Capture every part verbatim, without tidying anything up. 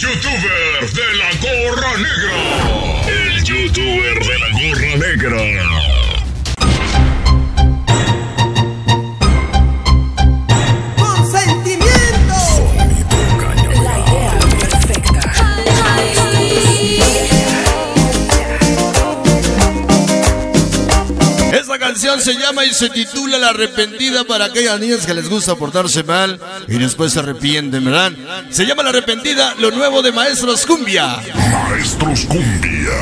youtuber de la gorra negra. El youtuber de la gorra negra. La canción se llama y se titula La Arrepentida, para aquellas niñas que les gusta portarse mal y después se arrepienten, ¿verdad? Se llama La Arrepentida, lo nuevo de Maestros Cumbia. Maestros Cumbia.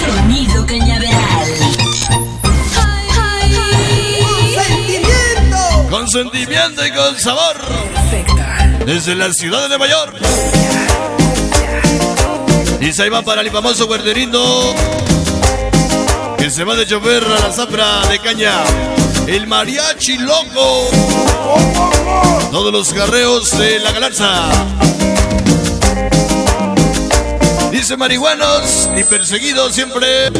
Sonido Cañaveral. Con sentimiento y con sabor. Perfecta. Desde la ciudad de Nueva York. Y se va para el famoso guarderito que se va de chofer a la zafra de caña. El mariachi loco. Todos los carreos de la galarza. Dice marihuanos y perseguidos siempre.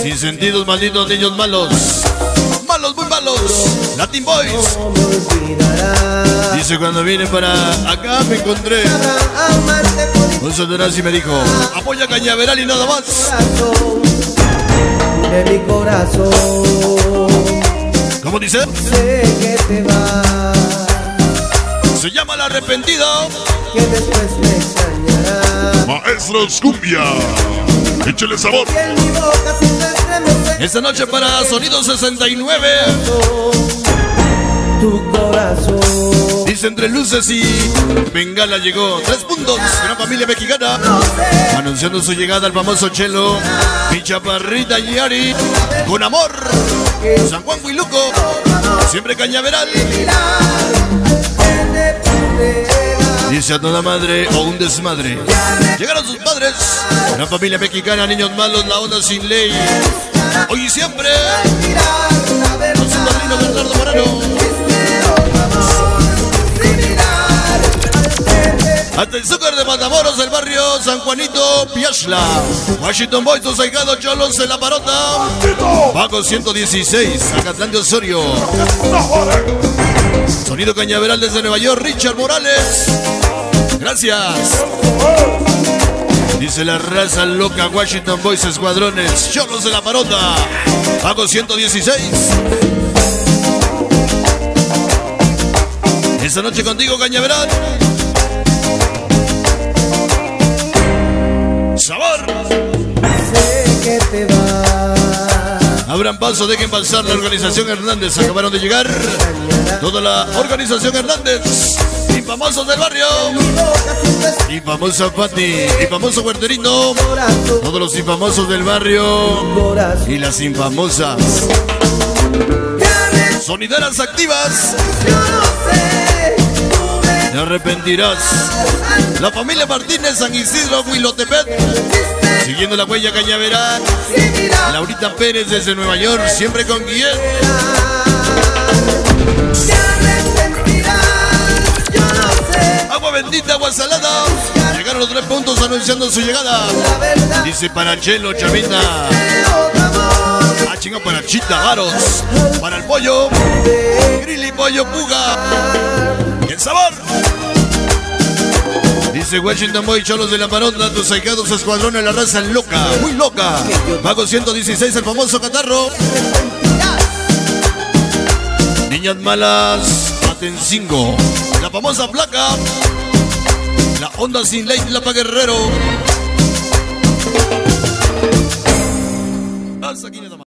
Sin sentidos, malditos niños malos. Malos, muy malos. Latin Boys. Dice cuando vine para acá me encontré un sonoraz y me dijo: apoya Cañaveral y nada más. De mi corazón. ¿Cómo dice? Sé que te vas. Se llama La Arrepentida. Que después me extrañarás. Maestros Cumbia. Échale sabor. Esta noche para Sonido sesenta y nueve. Tu corazón. Dice entre luces y bengala llegó. Tres puntos, gran familia mexicana. Anunciando su llegada al famoso Chelo. Mi chaparrita Yari. Con amor. San Juan Huiluco. Siempre Cañaveral. Dice a toda madre o un desmadre. Llegaron sus padres. Gran familia mexicana, niños malos, la onda sin ley. Hoy y siempre. Con su padrino Bernardo Moreno. Hasta el Zúcar de Matamoros, el barrio San Juanito, Piachla. Washington Boys, sus ahijados cholos en la parota. Paco ciento dieciséis, Acatlán de Osorio. Sonido Cañaveral desde Nueva York, Richard Morales. Gracias. Dice la raza loca, Washington Boys, escuadrones, cholos de la parota. Paco ciento dieciséis. Esta noche contigo, Cañaveral. Sabor. Sé que te vas. Abran paso, dejen pasar. La organización Hernández acabaron de llegar. Toda la organización Hernández y famosos del barrio. Y famosa Pati y famoso Huerterino. Todos los infamosos del barrio y las infamosas. Sonideras activas. Te arrepentirás. La familia Martínez, San Isidro, Huilotepec. Siguiendo la huella Cañaveral. Laurita Pérez desde Nueva York, siempre con Guillén. Agua bendita, agua salada. Llegaron los tres puntos anunciando su llegada. Dice para Chelo, Chavita. Ah, chinga, para Chita, Varos. Para el pollo. Grilli, pollo, puga. ¡El sabor! Dice Washington Boy, cholos de la parota, tus ahijados escuadrones, la raza loca, muy loca. Paco ciento dieciséis, el famoso catarro. Niñas malas, Atencingo. La famosa placa. La onda sin ley, la pa' guerrero. Hasta aquí nada más.